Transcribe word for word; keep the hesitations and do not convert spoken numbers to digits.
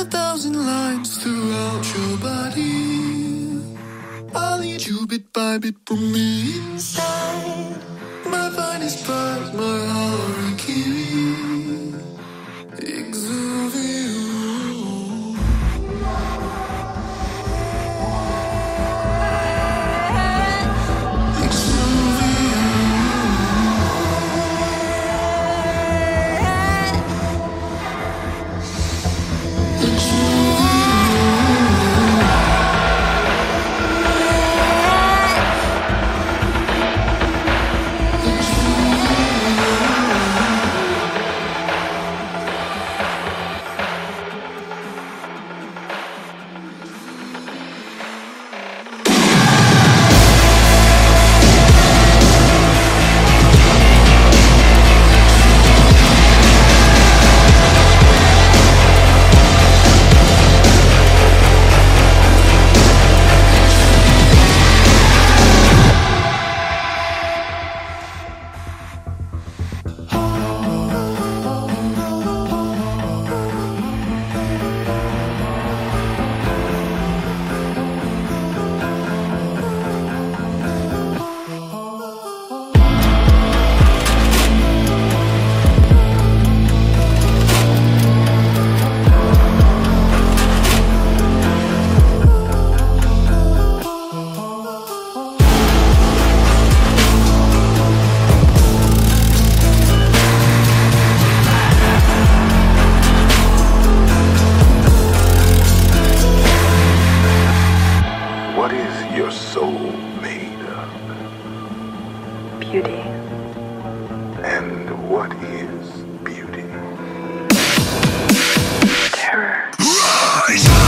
a thousand lines throughout your body. I'll lead you bit by bit from me inside. My finest part, my harakiri. Exuvial. Terror. Rise!